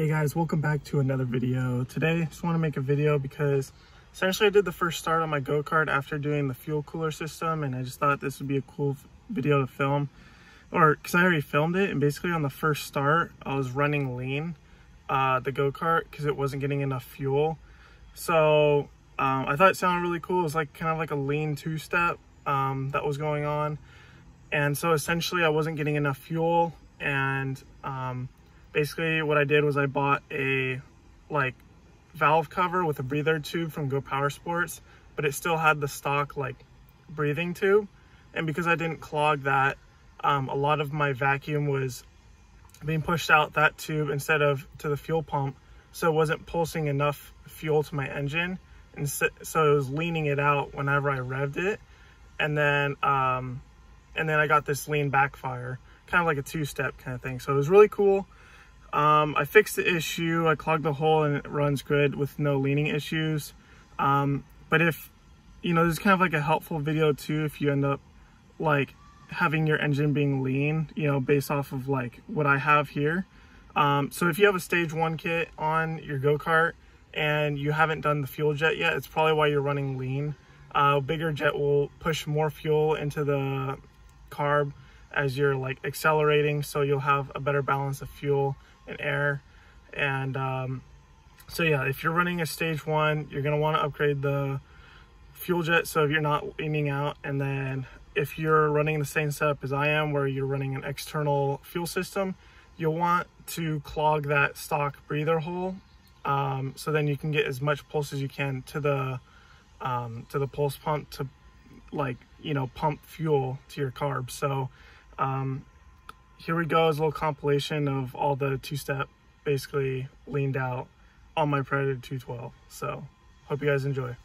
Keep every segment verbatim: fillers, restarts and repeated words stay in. Hey guys, welcome back to another video. Today I just want to make a video because essentially I did the first start on my go-kart after doing the fuel cooler system, and I just thought this would be a cool video to film, or because I already filmed it. And basically on the first start I was running lean uh the go-kart because it wasn't getting enough fuel. So um, I thought it sounded really cool. It was like kind of like a lean two-step um that was going on, and so essentially I wasn't getting enough fuel. And um basically what I did was I bought a like valve cover with a breather tube from Go Power Sports, but it still had the stock like breathing tube. And because I didn't clog that, um, a lot of my vacuum was being pushed out that tube instead of to the fuel pump. So it wasn't pulsing enough fuel to my engine. And so, so it was leaning it out whenever I revved it. And then, um, and then I got this lean backfire, kind of like a two-step kind of thing. So it was really cool. Um, I fixed the issue, I clogged the hole, and it runs good with no leaning issues. Um, but if, you know, this is kind of like a helpful video too, if you end up like having your engine being lean, you know, based off of like what I have here. Um, so if you have a stage one kit on your go-kart and you haven't done the fuel jet yet, it's probably why you're running lean. Uh, bigger jet will push more fuel into the carb as you're like accelerating, so you'll have a better balance of fuel and air. And um, so yeah, if you're running a stage one, you're going to want to upgrade the fuel jet so if you're not leaning out. And then if you're running the same setup as I am, where you're running an external fuel system, you'll want to clog that stock breather hole, um, so then you can get as much pulse as you can to the um, to the pulse pump to like, you know, pump fuel to your carb. So um, here we go, is a little compilation of all the two-step basically leaned out on my Predator two twelve. So hope you guys enjoy.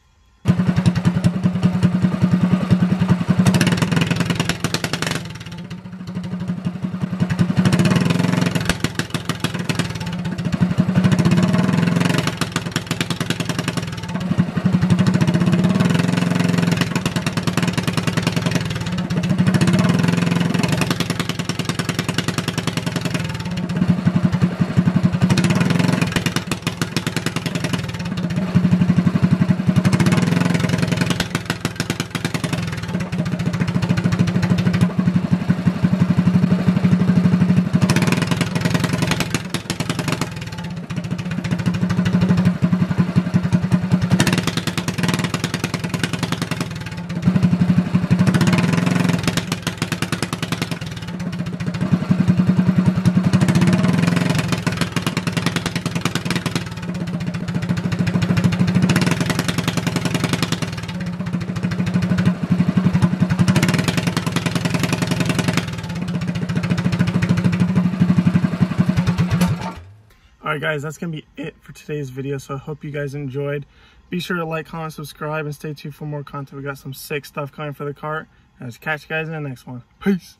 Alright guys, that's going to be it for today's video, so I hope you guys enjoyed. Be sure to like, comment, subscribe, and stay tuned for more content. We got some sick stuff coming for the cart, and I'll catch you guys in the next one. Peace!